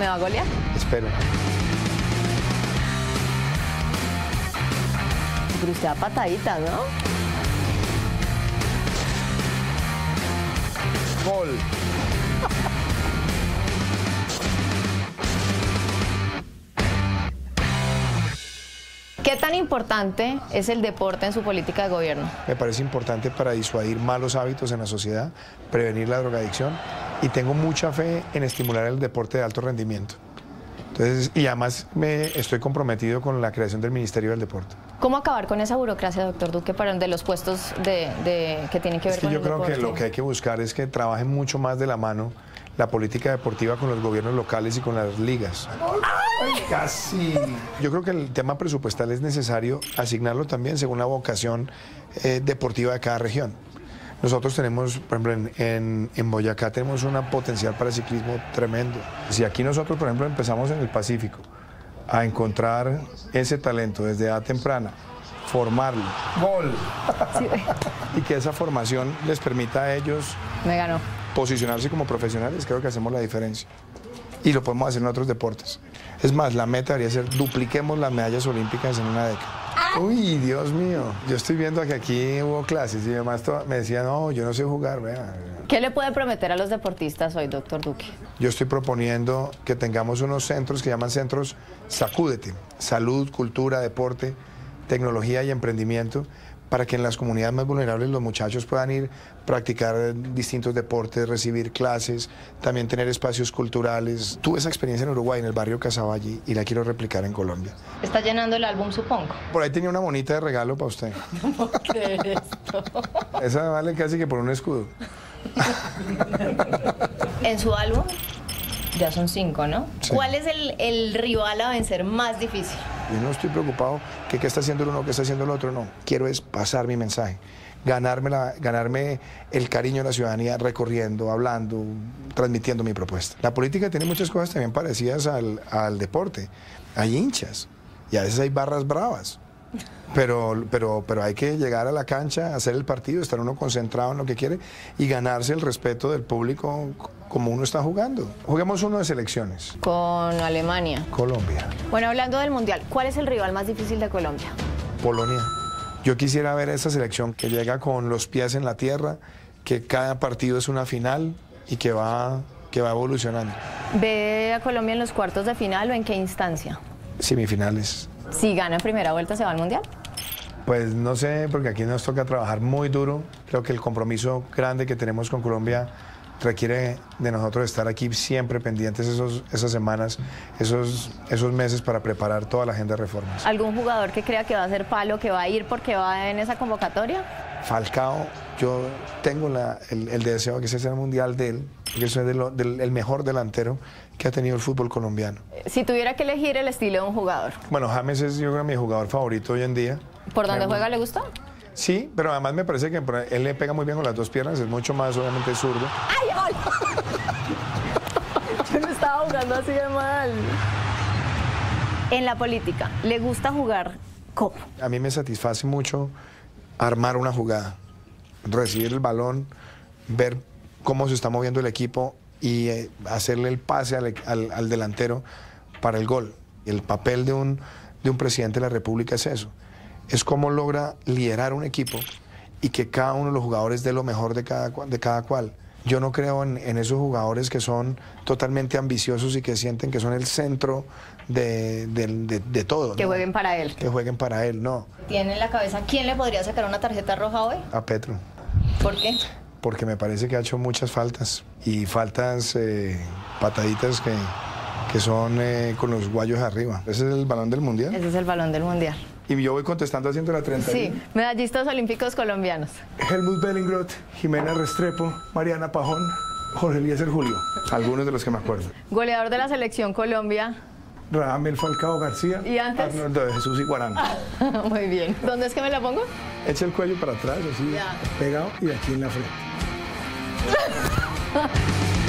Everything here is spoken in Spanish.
¿Me va a golear? Espero. Pero usted da pataditas, ¿no? Gol. ¿Qué tan importante es el deporte en su política de gobierno? Me parece importante para disuadir malos hábitos en la sociedad, prevenir la drogadicción, y tengo mucha fe en estimular el deporte de alto rendimiento. Entonces, y además estoy comprometido con la creación del Ministerio del Deporte. ¿Cómo acabar con esa burocracia, doctor Duque, para de los puestos que tienen que ver con el deporte? Yo creo que lo que hay que buscar es que trabajen mucho más de la mano la política deportiva con los gobiernos locales y con las ligas. ¡Ay, casi! Yo creo que el tema presupuestal es necesario asignarlo también según la vocación deportiva de cada región. Nosotros tenemos, por ejemplo, en Boyacá tenemos un potencial para ciclismo tremendo. Si aquí nosotros, por ejemplo, empezamos en el Pacífico a encontrar ese talento desde edad temprana, formarlo, ¡gol! Sí. Y que esa formación les permita a ellos... Me ganó. Posicionarse como profesionales, creo que hacemos la diferencia. Y lo podemos hacer en otros deportes. Es más, la meta debería ser dupliquemos las medallas olímpicas en una década. Uy, Dios mío. Yo estoy viendo que aquí hubo clases y además me decían, no, yo no sé jugar. Vea. ¿Qué le puede prometer a los deportistas hoy, doctor Duque? Yo estoy proponiendo que tengamos unos centros que llaman centros Sacúdete. Salud, cultura, deporte, tecnología y emprendimiento, para que en las comunidades más vulnerables los muchachos puedan ir a practicar distintos deportes, recibir clases, también tener espacios culturales. Tuve esa experiencia en Uruguay, en el barrio Casaballí, y la quiero replicar en Colombia. Está llenando el álbum, supongo. Por ahí tenía una monita de regalo para usted. No puedo creer esto. Esa vale casi que por un escudo. En su álbum ya son 5, ¿no? Sí. ¿Cuál es el rival a vencer más difícil? Yo no estoy preocupado que qué está haciendo el uno, qué está haciendo el otro, no. Quiero es pasar mi mensaje, ganarme el cariño de la ciudadanía recorriendo, hablando, transmitiendo mi propuesta. La política tiene muchas cosas también parecidas al deporte. Hay hinchas y a veces hay barras bravas, pero hay que llegar a la cancha, hacer el partido, estar uno concentrado en lo que quiere y ganarse el respeto del público como uno está jugando. Juguemos uno de selecciones. Con Alemania. Colombia. Bueno, hablando del Mundial, ¿cuál es el rival más difícil de Colombia? Polonia. Yo quisiera ver esa selección que llega con los pies en la tierra, que cada partido es una final y que va evolucionando. ¿Ve a Colombia en los cuartos de final o en qué instancia? Semifinales. Si gana en primera vuelta, ¿se va al Mundial? Pues no sé, porque aquí nos toca trabajar muy duro. Creo que el compromiso grande que tenemos con Colombia requiere de nosotros estar aquí siempre pendientes esas semanas, esos meses para preparar toda la agenda de reformas. ¿Algún jugador que crea que va a ser palo, que va a ir porque va en esa convocatoria? Falcao, yo tengo el deseo de que ese sea el mundial de él, porque es el mejor delantero que ha tenido el fútbol colombiano. Si tuviera que elegir el estilo de un jugador. Bueno, James es, yo creo, mi jugador favorito hoy en día. ¿Por dónde juega le gusta? Sí, pero además me parece que él le pega muy bien con las dos piernas, es mucho más obviamente zurdo. ¡Ay, hola! Yo no estaba jugando así de mal. En la política, ¿le gusta jugar cómo? A mí me satisface mucho armar una jugada, recibir el balón, ver cómo se está moviendo el equipo y hacerle el pase al delantero para el gol. El papel de un presidente de la República es eso. Es cómo logra liderar un equipo y que cada uno de los jugadores dé lo mejor de cada cual. Yo no creo en esos jugadores que son totalmente ambiciosos y que sienten que son el centro de todo. Que jueguen para él. Que jueguen para él, no. ¿Tiene en la cabeza quién le podría sacar una tarjeta roja hoy? A Petro. ¿Por qué? Porque me parece que ha hecho muchas faltas. Y faltas pataditas que son con los guayos arriba. ¿Ese es el balón del Mundial? Ese es el balón del Mundial. Y yo voy contestando haciendo la 30. Sí, medallistas olímpicos colombianos. Helmut Bellingroth, Jimena Restrepo, Mariana Pajón, Jorge Eliezer Julio. Algunos de los que me acuerdo. Goleador de la selección Colombia. Radamel Falcao García. ¿Y antes? Arnoldo de Jesús y Guarán. Muy bien. ¿Dónde es que me la pongo? Echa el cuello para atrás, así, ya. Pegado y aquí en la frente.